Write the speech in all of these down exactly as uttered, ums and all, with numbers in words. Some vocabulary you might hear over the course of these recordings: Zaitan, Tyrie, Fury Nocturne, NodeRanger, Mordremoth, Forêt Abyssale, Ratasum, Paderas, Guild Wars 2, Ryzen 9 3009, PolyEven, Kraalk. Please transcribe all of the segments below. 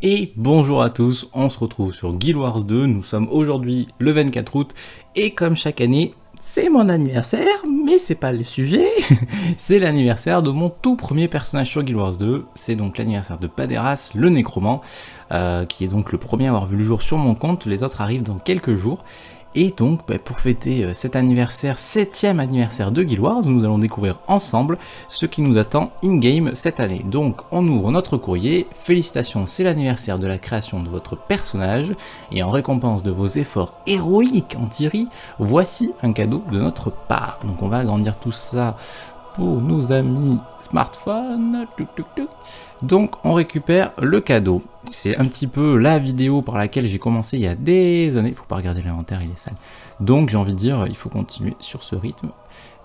Et bonjour à tous, on se retrouve sur Guild Wars deux, nous sommes aujourd'hui le vingt-quatre août et comme chaque année, c'est mon anniversaire, mais c'est pas le sujet, c'est l'anniversaire de mon tout premier personnage sur Guild Wars deux, c'est donc l'anniversaire de Paderas, le nécromant, euh, qui est donc le premier à avoir vu le jour sur mon compte, les autres arrivent dans quelques jours. Et donc, bah, pour fêter cet anniversaire, septième anniversaire de Guild Wars, nous allons découvrir ensemble ce qui nous attend in-game cette année. Donc, on ouvre notre courrier. Félicitations, c'est l'anniversaire de la création de votre personnage. Et en récompense de vos efforts héroïques en Tyrie, voici un cadeau de notre part. Donc, on va agrandir tout ça pour nos amis smartphones. Donc, on récupère le cadeau. C'est un petit peu la vidéo par laquelle j'ai commencé il y a des années. Faut pas regarder l'inventaire, il est sale. Donc j'ai envie de dire, il faut continuer sur ce rythme.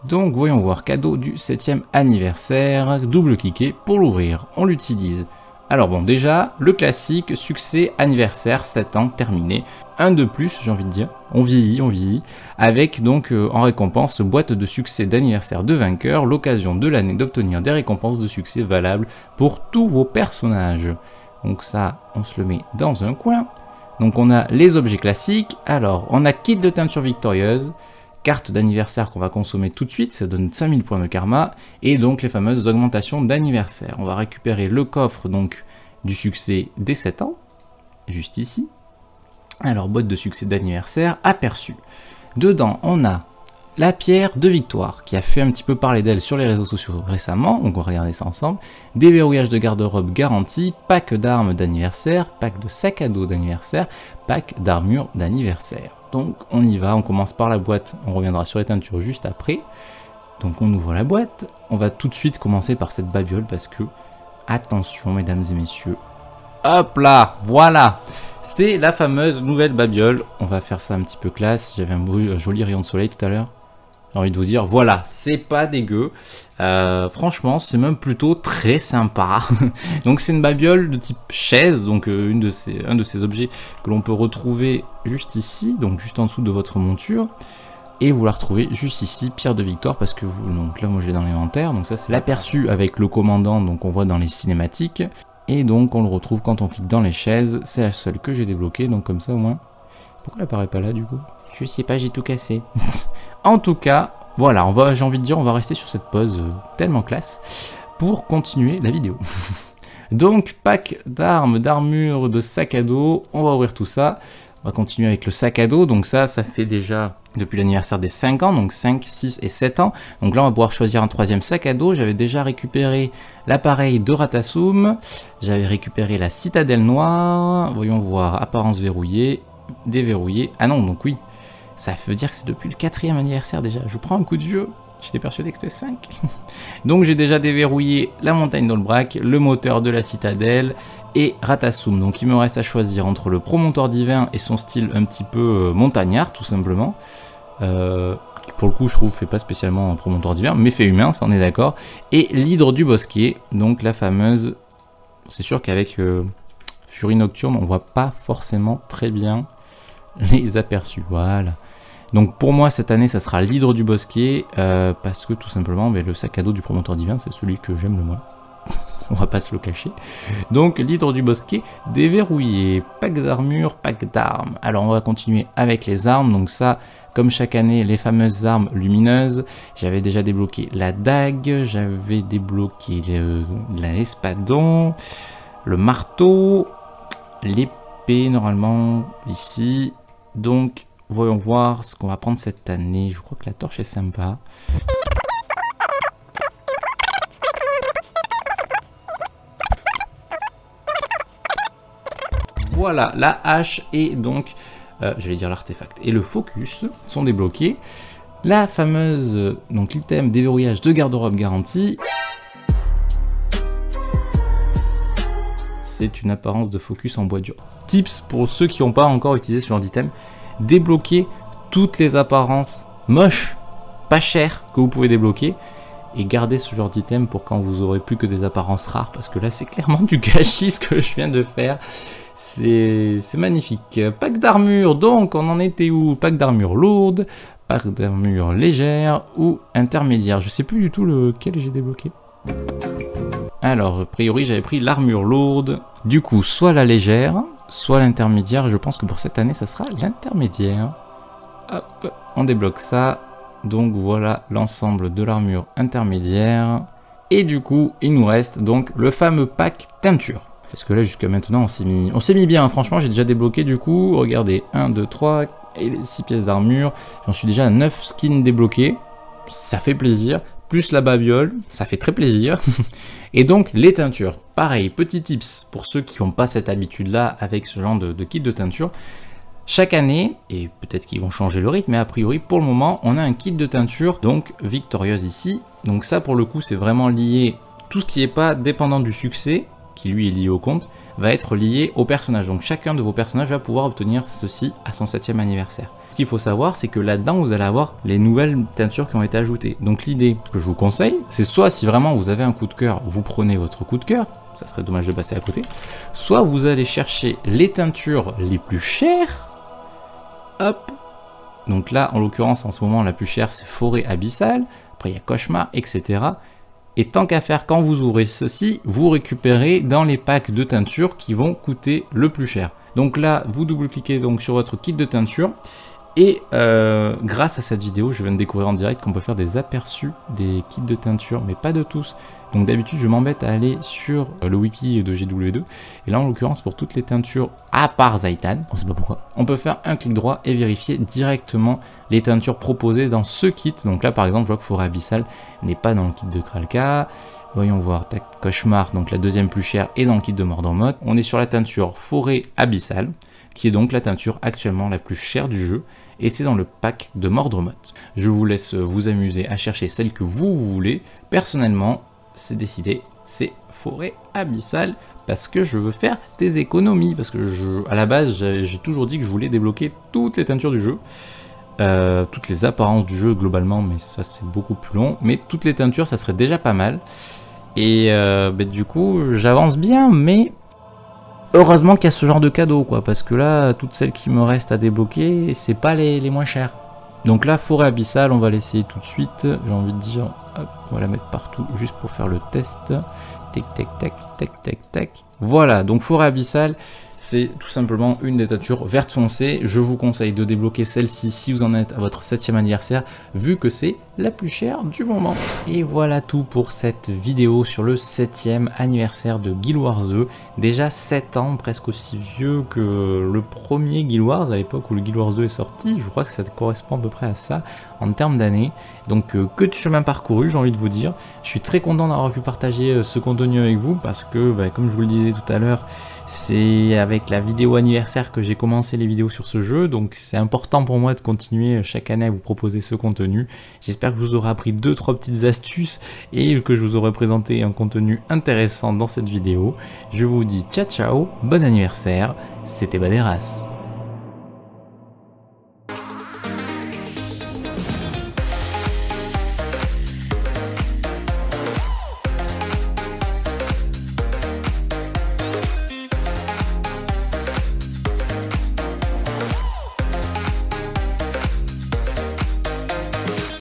Donc voyons voir, cadeau du septième anniversaire. Double-cliquer pour l'ouvrir. On l'utilise. Alors bon, déjà, le classique, succès, anniversaire, sept ans, terminé. Un de plus, j'ai envie de dire. On vieillit, on vieillit. Avec donc euh, en récompense, boîte de succès d'anniversaire de vainqueur. L'occasion de l'année d'obtenir des récompenses de succès valables pour tous vos personnages. Donc ça, on se le met dans un coin. Donc on a les objets classiques. Alors, on a kit de teinture victorieuse, carte d'anniversaire qu'on va consommer tout de suite, ça donne cinq mille points de karma, et donc les fameuses augmentations d'anniversaire. On va récupérer le coffre donc du succès des sept ans, juste ici. Alors, boîte de succès d'anniversaire, aperçu. Dedans, on a la pierre de victoire, qui a fait un petit peu parler d'elle sur les réseaux sociaux récemment, donc on va regarder ça ensemble. Déverrouillage de garde-robe garanti, pack d'armes d'anniversaire, pack de sac à dos d'anniversaire, pack d'armure d'anniversaire. Donc on y va, on commence par la boîte, on reviendra sur les teintures juste après. Donc on ouvre la boîte, on va tout de suite commencer par cette babiole parce que, attention mesdames et messieurs, hop là, voilà. C'est la fameuse nouvelle babiole, on va faire ça un petit peu classe, j'avais un, bruit, un joli rayon de soleil tout à l'heure. J'ai envie de vous dire, voilà, c'est pas dégueu. Euh, franchement, c'est même plutôt très sympa. Donc c'est une babiole de type chaise, donc euh, une de ces, un de ces objets que l'on peut retrouver juste ici, donc juste en dessous de votre monture. Et vous la retrouvez juste ici, pierre de victoire, parce que vous, donc là moi je l'ai dans l'inventaire. Donc ça c'est l'aperçu avec le commandant, donc on voit dans les cinématiques. Et donc on le retrouve quand on clique dans les chaises, c'est la seule que j'ai débloquée, donc comme ça au moins. Pourquoi elle apparaît pas là du coup? Je sais pas, j'ai tout cassé. En tout cas, voilà, on va, j'ai envie de dire, on va rester sur cette pause euh, tellement classe pour continuer la vidéo. Donc, pack d'armes, d'armure, de sac à dos, on va ouvrir tout ça. On va continuer avec le sac à dos, donc ça, ça fait déjà depuis l'anniversaire des cinq ans, donc cinq, six et sept ans. Donc là, on va pouvoir choisir un troisième sac à dos. J'avais déjà récupéré l'appareil de Ratasum, j'avais récupéré la citadelle noire, voyons voir, apparence verrouillée, déverrouillée, ah non, donc oui. Ça veut dire que c'est depuis le quatrième anniversaire déjà. Je prends un coup de vieux. J'étais persuadé que c'était cinq. Donc j'ai déjà déverrouillé la montagne d'Olbrac, le moteur de la citadelle et Ratasum. Donc il me reste à choisir entre le promontoire divin et son style un petit peu montagnard tout simplement. Euh, pour le coup je trouve fait pas spécialement un promontoire divin, mais fait humain, ça on est d'accord. Et l'hydre du bosquet, donc la fameuse... C'est sûr qu'avec euh, Fury Nocturne on voit pas forcément très bien les aperçus, voilà. Donc pour moi cette année ça sera l'hydre du bosquet euh, parce que tout simplement mais le sac à dos du promontoire divin c'est celui que j'aime le moins. On va pas se le cacher. Donc l'hydre du bosquet déverrouillé, pack d'armure, pack d'armes. Alors on va continuer avec les armes. Donc ça comme chaque année les fameuses armes lumineuses. J'avais déjà débloqué la dague, j'avais débloqué l'espadon, le, le marteau, l'épée normalement ici. Donc voyons voir ce qu'on va prendre cette année. Je crois que la torche est sympa. Voilà, la hache et donc, euh, j'allais dire l'artefact et le focus sont débloqués. La fameuse, donc l'item déverrouillage de garde-robe garanti. C'est une apparence de focus en bois dur. Tips pour ceux qui n'ont pas encore utilisé ce genre d'item. Débloquer toutes les apparences moches, pas chères, que vous pouvez débloquer et garder ce genre d'item pour quand vous aurez plus que des apparences rares parce que là c'est clairement du gâchis ce que je viens de faire, c'est magnifique. Pack d'armure, donc on en était où? Pack d'armure lourde, pack d'armure légère ou intermédiaire, je sais plus du tout lequel j'ai débloqué. Alors a priori j'avais pris l'armure lourde Du coup, soit la légère, soit l'intermédiaire. Je pense que pour cette année, ça sera l'intermédiaire. Hop, on débloque ça. Donc voilà l'ensemble de l'armure intermédiaire. Et du coup, il nous reste donc le fameux pack teinture. Parce que là, jusqu'à maintenant, on s'est mis, on s'est mis bien. Hein. Franchement, j'ai déjà débloqué du coup. Regardez, un, deux, trois, et six pièces d'armure. J'en suis déjà à neuf skins débloqués. Ça fait plaisir. Plus la babiole, ça fait très plaisir. Et donc les teintures, pareil, petit tips pour ceux qui n'ont pas cette habitude-là avec ce genre de, de kit de teinture. Chaque année, et peut-être qu'ils vont changer le rythme, mais a priori pour le moment, on a un kit de teinture, donc victorieuse ici. Donc ça pour le coup, c'est vraiment lié, tout ce qui n'est pas dépendant du succès, qui lui est lié au compte, va être lié au personnage. Donc chacun de vos personnages va pouvoir obtenir ceci à son septième anniversaire. Ce qu'il faut savoir, c'est que là-dedans, vous allez avoir les nouvelles teintures qui ont été ajoutées. Donc l'idée que je vous conseille, c'est soit si vraiment vous avez un coup de cœur, vous prenez votre coup de cœur, ça serait dommage de passer à côté, soit vous allez chercher les teintures les plus chères, hop. Donc là, en l'occurrence, en ce moment, la plus chère, c'est Forêt Abyssale, après il y a Cauchemar, et cetera. Et tant qu'à faire, quand vous ouvrez ceci, vous récupérez dans les packs de teintures qui vont coûter le plus cher. Donc là, vous double-cliquez donc sur votre kit de teinture. Et euh, grâce à cette vidéo, je viens de découvrir en direct qu'on peut faire des aperçus des kits de teinture, mais pas de tous. Donc d'habitude, je m'embête à aller sur le wiki de G W deux. Et là, en l'occurrence, pour toutes les teintures, à part Zaitan, on ne sait pas pourquoi, on peut faire un clic droit et vérifier directement les teintures proposées dans ce kit. Donc là, par exemple, je vois que Forêt Abyssale n'est pas dans le kit de Kraalk. Voyons voir, tac, Cauchemar, donc la deuxième plus chère, est dans le kit de Mordremoth. On est sur la teinture Forêt Abyssale, qui est donc la teinture actuellement la plus chère du jeu, et c'est dans le pack de Mordremoth. Je vous laisse vous amuser à chercher celle que vous voulez. Personnellement, c'est décidé, c'est Forêt Abyssale, parce que je veux faire des économies, parce que je, à la base, j'ai toujours dit que je voulais débloquer toutes les teintures du jeu, euh, toutes les apparences du jeu globalement, mais ça c'est beaucoup plus long, mais toutes les teintures ça serait déjà pas mal, et euh, bah, du coup j'avance bien, mais... Heureusement qu'il y a ce genre de cadeau, quoi, parce que là, toutes celles qui me restent à débloquer, c'est pas les, les moins chères. Donc là, Forêt Abyssale, on va l'essayer tout de suite. J'ai envie de dire, hop, on va la mettre partout juste pour faire le test. Tac, tac, tac, tac, tac, tac. Voilà, donc Forêt Abyssale, c'est tout simplement une des teintures verte foncée. Je vous conseille de débloquer celle-ci si vous en êtes à votre septième anniversaire, vu que c'est la plus chère du moment. Et voilà tout pour cette vidéo sur le septième anniversaire de Guild Wars deux. Déjà sept ans, presque aussi vieux que le premier Guild Wars, à l'époque où le Guild Wars deux est sorti. Je crois que ça correspond à peu près à ça en termes d'années. Donc que de chemin parcouru, j'ai envie de vous dire. Je suis très content d'avoir pu partager ce contenu avec vous, parce que, bah, comme je vous le disais tout à l'heure, c'est avec la vidéo anniversaire que j'ai commencé les vidéos sur ce jeu, donc c'est important pour moi de continuer chaque année à vous proposer ce contenu. J'espère que je vous aurai appris deux trois petites astuces et que je vous aurai présenté un contenu intéressant dans cette vidéo. Je vous dis ciao ciao, bon anniversaire, c'était Paderas.